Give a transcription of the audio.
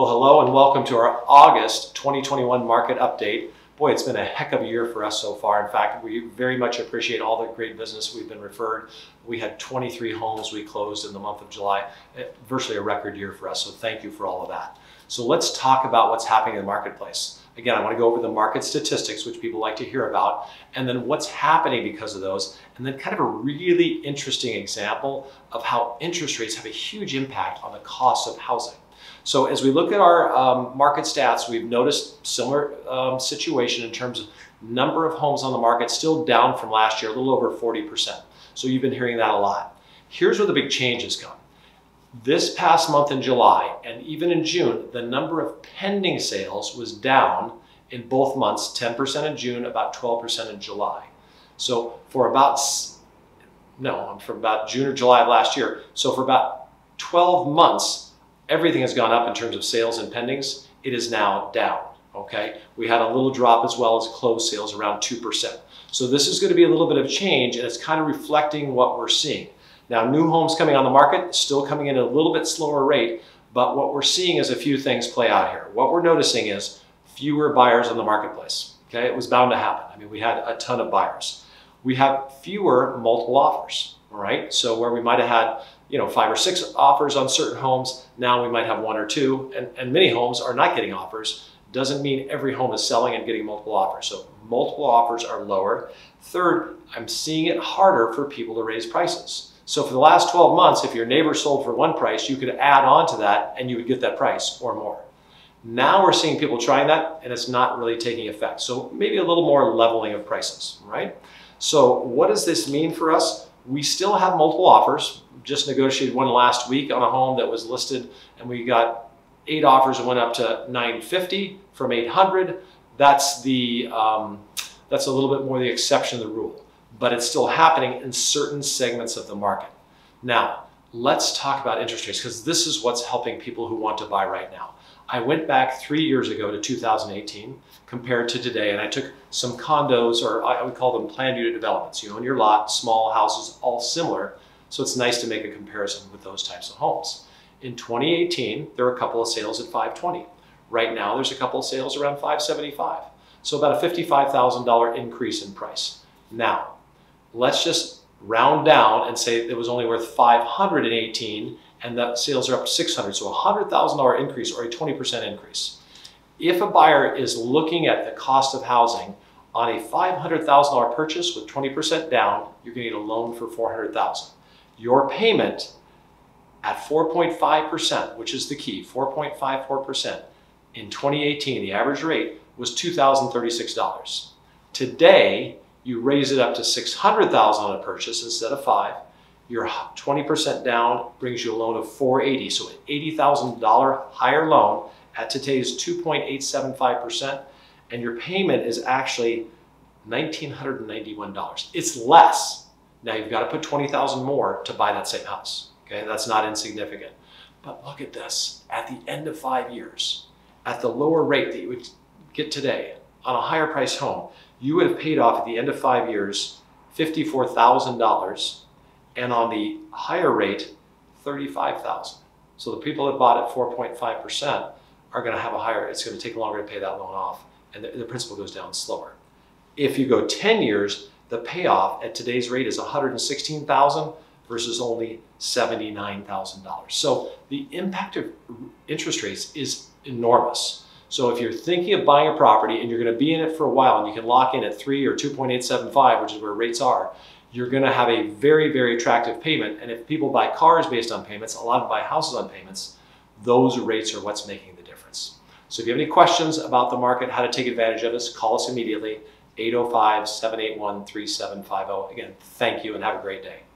Well, hello and welcome to our August 2021 market update. Boy, it's been a heck of a year for us so far. In fact, we very much appreciate all the great business we've been referred. We had 23 homes we closed in the month of July, virtually a record year for us. So thank you for all of that. So let's talk about what's happening in the marketplace. Again, I want to go over the market statistics, which people like to hear about, and then what's happening because of those, and then kind of a really interesting example of how interest rates have a huge impact on the cost of housing. So as we look at our market stats, we've noticed similar situation in terms of number of homes on the market, still down from last year, a little over 40%. So you've been hearing that a lot. Here's where the big change has come. This past month in July, and even in June, the number of pending sales was down in both months, 10% in June, about 12% in July. So from about June or July of last year, so for about 12 months, everything has gone up in terms of sales and pendings. It is now down, okay? We had a little drop as well as closed sales, around 2%. So this is going to be a little bit of change, and it's kind of reflecting what we're seeing. Now, new homes coming on the market, still coming in at a little bit slower rate, but what we're seeing is a few things play out here. What we're noticing is fewer buyers on the marketplace, okay? It was bound to happen. I mean, we had a ton of buyers. We have fewer multiple offers, all right? So where we might have had, you know, 5 or 6 offers on certain homes, now we might have 1 or 2, and many homes are not getting offers. Doesn't mean every home is selling and getting multiple offers. So multiple offers are lower. Third, I'm seeing it harder for people to raise prices. So for the last 12 months, if your neighbor sold for one price, you could add on to that and you would get that price or more. Now we're seeing people trying that and it's not really taking effect. So maybe a little more leveling of prices, right? So what does this mean for us? We still have multiple offers. Just negotiated one last week on a home that was listed and we got 8 offers and went up to 950 from 800. That's a little bit more the exception to the rule. But it's still happening in certain segments of the market. Now, let's talk about interest rates because this is what's helping people who want to buy right now. I went back 3 years ago to 2018 compared to today, and I took some condos, or I would call them planned unit developments. You own your lot, small houses, all similar. So it's nice to make a comparison with those types of homes. In 2018, there were a couple of sales at 520. Right now, there's a couple of sales around 575. So about a $55,000 increase in price. Now, let's just round down and say it was only worth 518 and the sales are up to 600. So a $100,000 increase or a 20% increase. If a buyer is looking at the cost of housing on a $500,000 purchase with 20% down, you're going to need a loan for $400,000. Your payment at 4.5%, which is the key, 4.54%. In 2018, the average rate was $2,036. Today, you raise it up to $600,000 on a purchase instead of 5. Your 20% down brings you a loan of $480. So an $80,000 higher loan at today's 2.875%. And your payment is actually $1,991. It's less. Now you've got to put $20,000 more to buy that same house. Okay, that's not insignificant. But look at this. At the end of 5 years, at the lower rate that you would get today on a higher price home, you would have paid off at the end of 5 years $54,000 and on the higher rate $35,000. So the people that bought at 4.5% are going to have a higher, it's going to take longer to pay that loan off and the principal goes down slower. If you go 10 years, the payoff at today's rate is $116,000 versus only $79,000. So the impact of interest rates is enormous. So if you're thinking of buying a property and you're going to be in it for a while and you can lock in at 3 or 2.875, which is where rates are, you're going to have a very, very attractive payment. And if people buy cars based on payments, a lot of them buy houses on payments, those rates are what's making the difference. So if you have any questions about the market, how to take advantage of us, call us immediately, 805-781-3750. Again, thank you and have a great day.